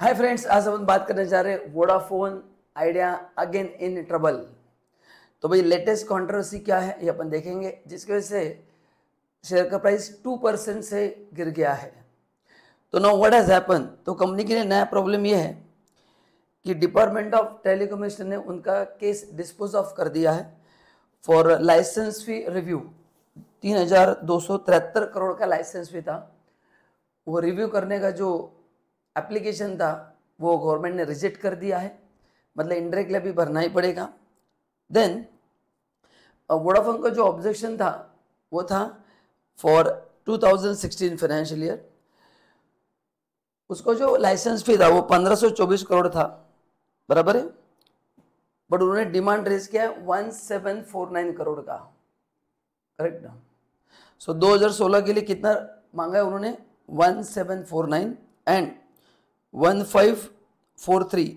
Hi friends, आज हम बात करने जा रहे हैं Vodafone Idea again in trouble. तो भाई लेटेस्ट कंट्रोवर्सी क्या है ये अपन देखेंगे, जिसकी वजह से शेयर का प्राइस 2% से गिर गया है। तो नाउ व्हाट हैज हैपन, तो कंपनी के लिए नया प्रॉब्लम ये है कि डिपार्टमेंट ऑफ टेलीकम्युनिकेशन ने उनका केस डिस्पोज ऑफ कर दिया है for license fee review. 3,273 crore का लाइसेंस फी था, वो रिव्यू करने का जो एप्लीकेशन था वो गवर्नमेंट ने रिजेक्ट कर दिया है, मतलब इनडायरेक्टली भी भरना ही पड़ेगा। देन वोडाफोन का जो ऑब्जेक्शन था वो था फॉर 2016 फाइनेंशियल ईयर, उसको जो लाइसेंस फी था वो 1524 करोड़ था, बराबर है। बट उन्होंने डिमांड रेज किया है 1749 करोड़ का, करेक्ट ना। सो 2016 के लिए कितना मांगा है उन्होंने, 1749 एंड 1543,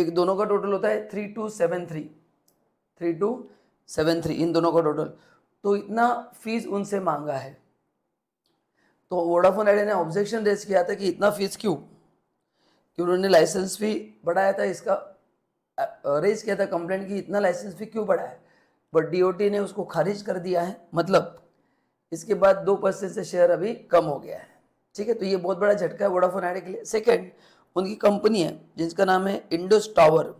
एक दोनों का टोटल होता है 3273, इन दोनों का टोटल। तो इतना फीस उनसे मांगा है। तो वोडाफोन आइडिया ने ऑब्जेक्शन रेज किया था कि इतना फीस क्यों, कि उन्होंने लाइसेंस फी बढ़ाया था, इसका रेज किया था कंप्लेंट कि इतना लाइसेंस फी क्यों बढ़ाया। बट DOT ने उसको खारिज कर दिया है, मतलब इसके बाद 2% से शेयर अभी कम हो गया है, ठीक है। तो ये बहुत बड़ा झटका है वोडाफोन आइडिया के लिए। सेकंड, उनकी कंपनी है जिसका नाम है इंडोस टावर,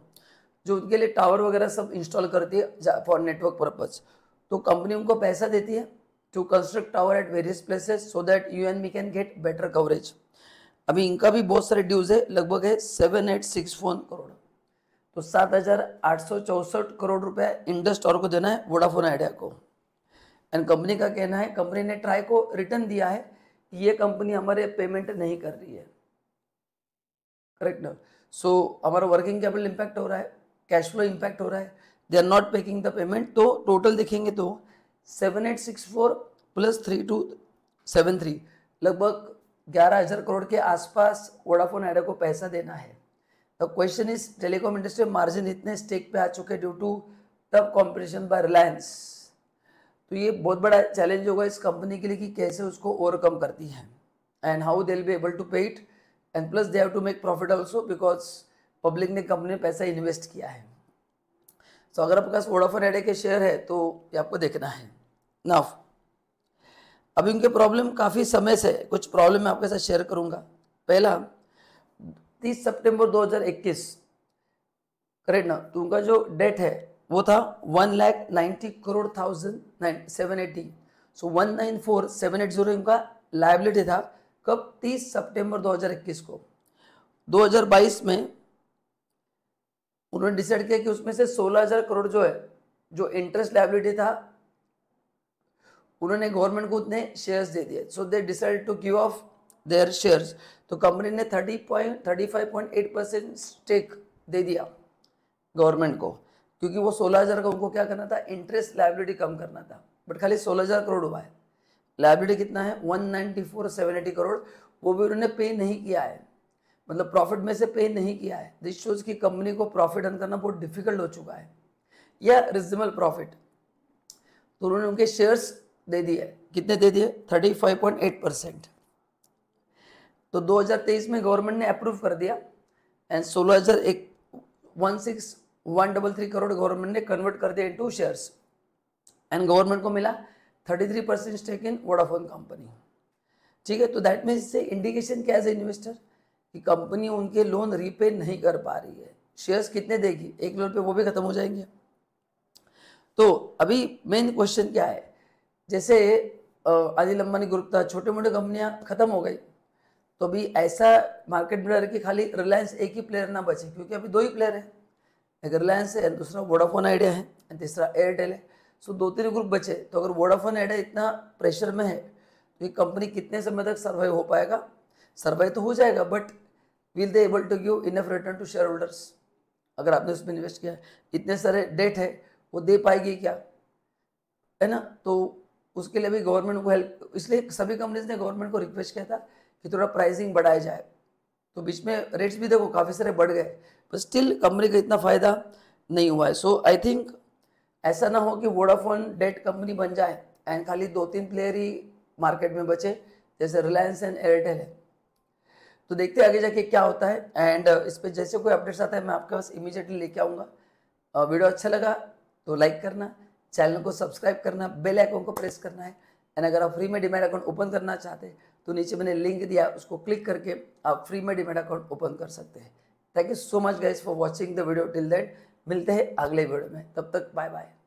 जो उनके लिए टावर वगैरह सब इंस्टॉल करती है फॉर नेटवर्क पर्पज। तो कंपनी उनको पैसा देती है to construct tower at various places so that you and we can get better coverage. अभी इनका भी बहुत सारे ड्यूज है, लगभग है 7,864 करोड़। तो 7,864 करोड़ रुपया इंडोस टावर को देना है वोडाफोन आइडिया को। एंड कंपनी का कहना है, कंपनी ने ट्राई को रिटर्न दिया है, ये कंपनी हमारे पेमेंट नहीं कर रही है, करेक्ट ना। सो हमारा वर्किंग कैपिटल इम्पैक्ट हो रहा है, कैश फ्लो इम्पैक्ट हो रहा है, they are not making the payment. तो टोटल देखेंगे तो 7,864 प्लस 3273, लगभग 11,000 करोड़ के आसपास वोडाफोन आइडिया को पैसा देना है। The question is, telecom industry margin इतने स्टेक पे आ चुके due to tough competition by Reliance. तो ये बहुत बड़ा चैलेंज होगा इस कंपनी के लिए कि कैसे उसको ओवरकम करती है and how they will be able to pay it, and plus they have to make profit also because public ने कंपनी में पैसा इन्वेस्ट किया है। सो अगर आपके पास वोडाफोन आइडिया के शेयर है तो ये आपको देखना है। नाउ अभी उनके प्रॉब्लम काफ़ी समय से, कुछ प्रॉब्लम मैं आपके साथ शेयर करूँगा। पहला, 30 सितंबर 2021, करेक्ट ना, तो उनका जो डेट है वो था 1,90,780 करोड़। सो 1,94,780 इनका लाइबिलिटी था, कब, 30 सितंबर 2021 को। 2022 में उन्होंने डिसाइड किया कि उसमें से 16,000 करोड़ जो है, जो इंटरेस्ट लाइबिलिटी था, उन्होंने गवर्नमेंट को उतने शेयर्स दे दिए। So they decide to give off their shares. तो कंपनी ने 35.8% स्टेक दे दिया गवर्नमेंट को, क्योंकि वो 16,000 का उनको क्या करना था, इंटरेस्ट लाइबिलिटी कम करना था। बट खाली 16,000 करोड़ हुआ है, लाइबिलिटी कितना है 1,94,780 करोड़, वो भी उन्होंने पे नहीं किया है, मतलब प्रॉफिट में से पे नहीं किया है। दिस शोज की कंपनी को प्रॉफिट अर्न करना बहुत डिफिकल्ट हो चुका है या रिजनेबल प्रॉफिट। तो उन्होंने उनके शेयर्स दे दिए, कितने दे दिए, 35.8%। तो 2023 में गवर्नमेंट ने अप्रूव कर दिया एंड 16,163 करोड़ गवर्नमेंट ने कन्वर्ट कर दिया इनटू शेयर्स एंड गवर्नमेंट को मिला 33% स्टेक इन वोडाफोन कंपनी, ठीक है। तो दैट मीन्स इससे इंडिकेशन क्या है इन्वेस्टर कि कंपनी उनके लोन रीपे नहीं कर पा रही है। शेयर्स कितने देगी, 1 करोड़ पे वो भी खत्म हो जाएंगे। तो अभी मेन क्वेश्चन क्या है, जैसे अनिल अंबानी ग्रुप था, छोटे मोटे कंपनियाँ खत्म हो गई, तो अभी ऐसा मार्केट बिल्डर कि खाली रिलायंस एक ही प्लेयर ना बचे, क्योंकि अभी 2 ही प्लेयर हैं, एक रिलायंस है, दूसरा वोडाफोन आइडिया है और तीसरा एयरटेल है। सो 2-3 ग्रुप बचे। तो अगर वोडाफोन आइडिया इतना प्रेशर में है तो ये कंपनी कितने समय तक सर्वाइव हो पाएगा। सर्वाइव तो हो जाएगा, but will they able to give enough return to shareholders. अगर आपने उसमें इन्वेस्ट किया, इतने सारे डेट है, वो दे पाएगी क्या, है ना। तो उसके लिए भी गवर्नमेंट को हेल्प, इसलिए सभी कंपनीज ने गवर्नमेंट को रिक्वेस्ट किया था कि थोड़ा प्राइसिंग बढ़ाया जाए। तो बीच में रेट्स भी देखो काफ़ी सारे बढ़ गए, पर स्टिल कंपनी का इतना फ़ायदा नहीं हुआ है। सो आई थिंक ऐसा ना हो कि वोडाफोन डेट कंपनी बन जाए एंड खाली 2-3 प्लेयर ही मार्केट में बचे, जैसे रिलायंस एंड एयरटेल है। तो देखते हैं आगे जाके क्या होता है। एंड इस पर जैसे कोई अपडेट्स आता है मैं आपके पास इमीडिएटली लेके आऊँगा। वीडियो अच्छा लगा तो लाइक करना, चैनल को सब्सक्राइब करना, बेल आइकन को प्रेस करना है। एंड अगर आप फ्री में डीमैट अकाउंट ओपन करना चाहते हैं तो नीचे मैंने लिंक दिया, उसको क्लिक करके आप फ्री में डीमैट अकाउंट ओपन कर सकते हैं। Thank you so much guys for watching the video till that. मिलते हैं अगले वीडियो में, तब तक बाय बाय।